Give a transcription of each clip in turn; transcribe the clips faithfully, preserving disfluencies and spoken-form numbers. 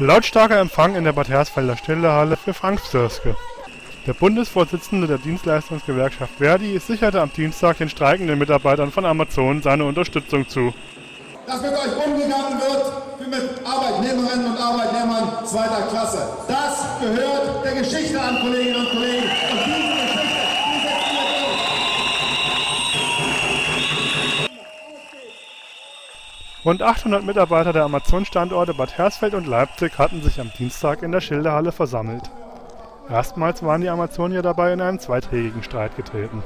Lautstarker Empfang in der Bad Hersfelder Schildehalle für Frank Bsirske. Der Bundesvorsitzende der Dienstleistungsgewerkschaft Verdi sicherte am Dienstag den streikenden Mitarbeitern von Amazon seine Unterstützung zu. Dass mit euch umgegangen wird wie mit Arbeitnehmerinnen und Arbeitnehmern zweiter Klasse. Das gehört der Geschichte an, Kolleginnen und Kollegen. Und diese Geschichte, die setzen wir durch. Rund achthundert Mitarbeiter der Amazon-Standorte Bad Hersfeld und Leipzig hatten sich am Dienstag in der Schildehalle versammelt. Erstmals waren die Amazonier dabei in einen zweitägigen Streit getreten.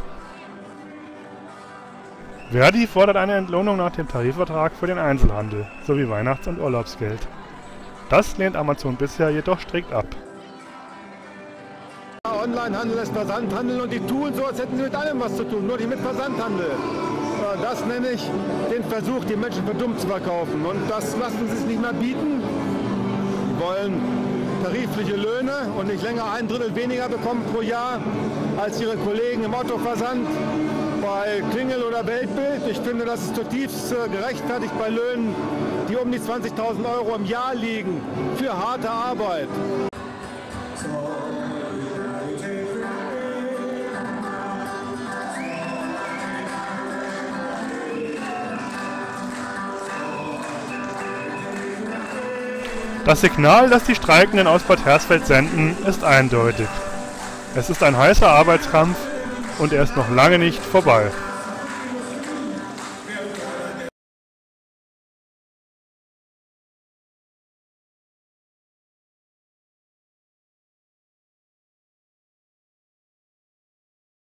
Verdi fordert eine Entlohnung nach dem Tarifvertrag für den Einzelhandel sowie Weihnachts- und Urlaubsgeld. Das lehnt Amazon bisher jedoch strikt ab. Onlinehandel ist Versandhandel und die tun so, als hätten sie mit allem was zu tun, nur nicht mit Versandhandel. Das nenne ich den Versuch, die Menschen für dumm zu verkaufen. Und das lassen sie sich nicht mehr bieten. Sie wollen tarifliche Löhne und nicht länger ein Drittel weniger bekommen pro Jahr als ihre Kollegen im Autoversand bei Klingel oder Weltbild. Ich finde, das ist zutiefst gerechtfertigt bei Löhnen, die um die zwanzigtausend Euro im Jahr liegen, für harte Arbeit. Das Signal, das die Streikenden aus Bad Hersfeld senden, ist eindeutig. Es ist ein heißer Arbeitskampf und er ist noch lange nicht vorbei.